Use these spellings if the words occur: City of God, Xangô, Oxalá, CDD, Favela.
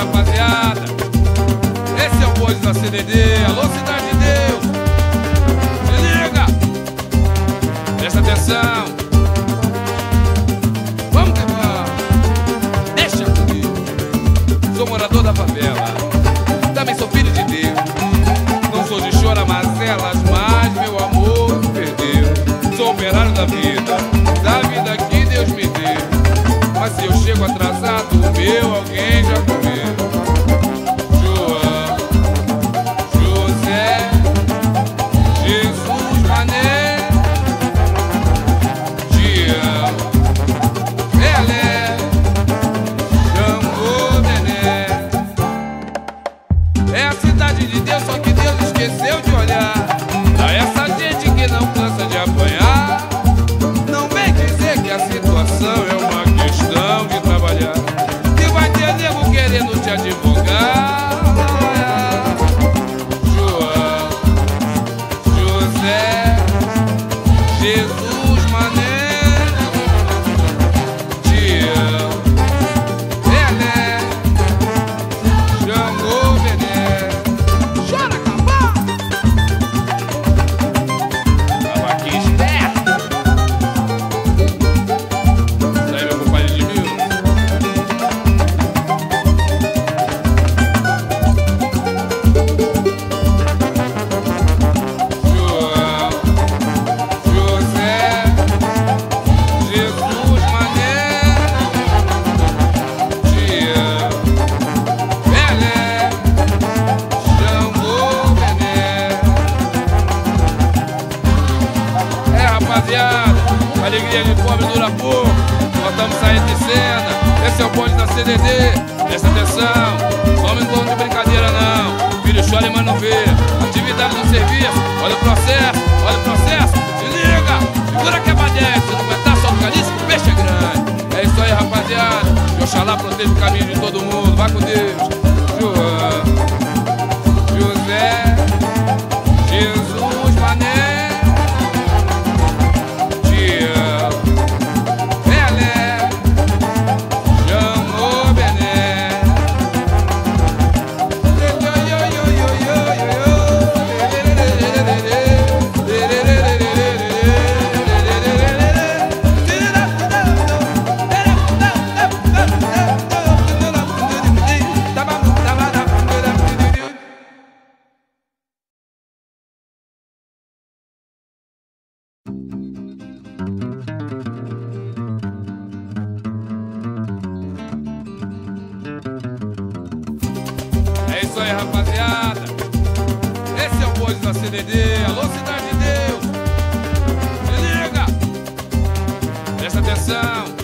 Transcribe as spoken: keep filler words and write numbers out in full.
rapaziada. Esse é o bonde da C D D. Alô, Cidade de Deus. Se liga. Presta atenção. Vamos terminar. Deixa comigo. Sou morador da favela. Também sou filho de Deus. Não sou de chorar mazelas, mas meu amor me perdeu. Sou operário da vida, da vida que Deus me deu. Mas se eu chego atrasado, meu alguém já comeu. João, José, Jesus, Mané, Tião, Pelé, Xangô, Nené. É a cidade de Deus, só que Deus esqueceu de olhar pra essa gente que não cansa de apanhar. Não vem dizer que a situação é uma de trabalhar, que vai ter nego querendo te advogar. João, José, Jesus, Mané, Tião, Pelé, Xangô, Bené. Chora, cambá! Tava aqui esperto. Sai, meu compadre de mim. Alegria de pobre dura pouco, nós estamos saindo de cena. Esse é o bonde da C D D, presta atenção. Somos em torno de brincadeira não. Filho chora e mãe não vê. Atividade no serviço, olha o processo, olha o processo. Se liga, segura que é badete. Se não aguentar, só calisco, o peixe é grande. É isso aí, rapaziada. Que Oxalá proteja o caminho de todo mundo. Vai com Deus. João, José, Jesus, Mané, rapaziada. Esse é o bonde da C D D. Alô, Cidade de Deus. Se liga. Presta atenção.